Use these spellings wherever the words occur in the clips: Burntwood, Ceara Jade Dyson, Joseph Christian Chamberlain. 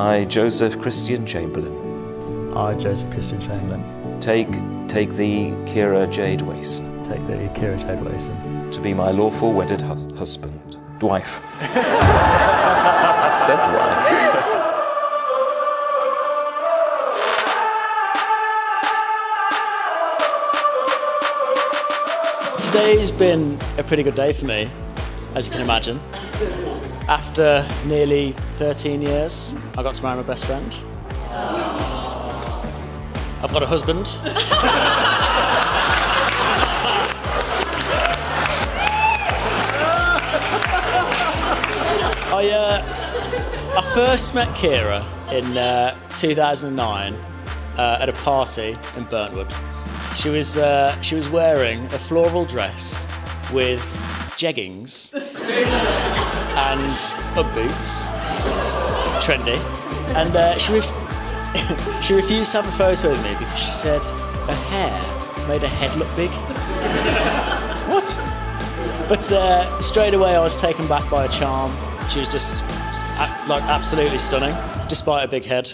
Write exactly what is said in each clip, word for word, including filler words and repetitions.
I, Joseph Christian Chamberlain. I, Joseph Christian Chamberlain. Take, take thee, Ceara Jade Dyson. Take thee, Ceara Jade Dyson. To be my lawful wedded hus husband. Wife. Says wife. Today's been a pretty good day for me, as you can imagine. After nearly thirteen years, I got to marry my best friend. Aww. I've got a husband. I, uh, I first met Ceara in uh, two thousand nine uh, at a party in Burntwood. She was, uh, she was wearing a floral dress with jeggings and Ugg boots, trendy, and uh, she, ref she refused to have a photo with me because she said her hair made her head look big. What? But uh, straight away I was taken back by her charm. She was just like absolutely stunning, despite her big head.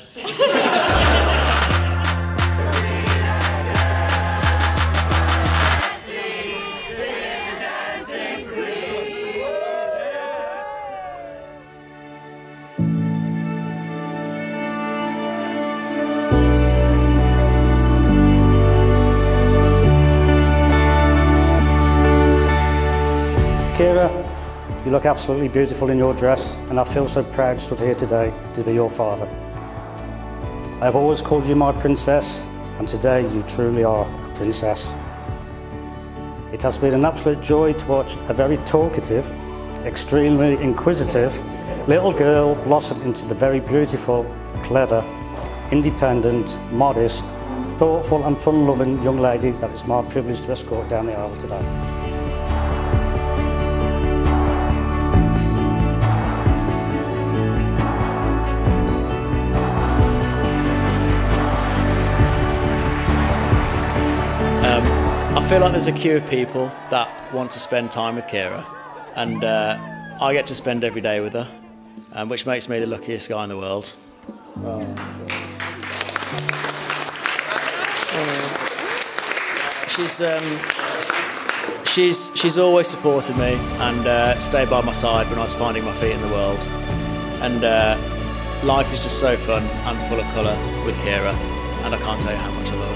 Ceara, you look absolutely beautiful in your dress, and I feel so proud stood here today to be your father. I have always called you my princess, and today you truly are a princess. It has been an absolute joy to watch a very talkative, extremely inquisitive little girl blossom into the very beautiful, clever, independent, modest, thoughtful and fun-loving young lady that it's my privilege to escort down the aisle today. I feel like there's a queue of people that want to spend time with Ceara, and uh, I get to spend every day with her, um, which makes me the luckiest guy in the world. Oh. Uh, she's, um, she's, she's always supported me and uh, stayed by my side when I was finding my feet in the world. And uh, life is just so fun and full of colour with Ceara, and I can't tell you how much I love her.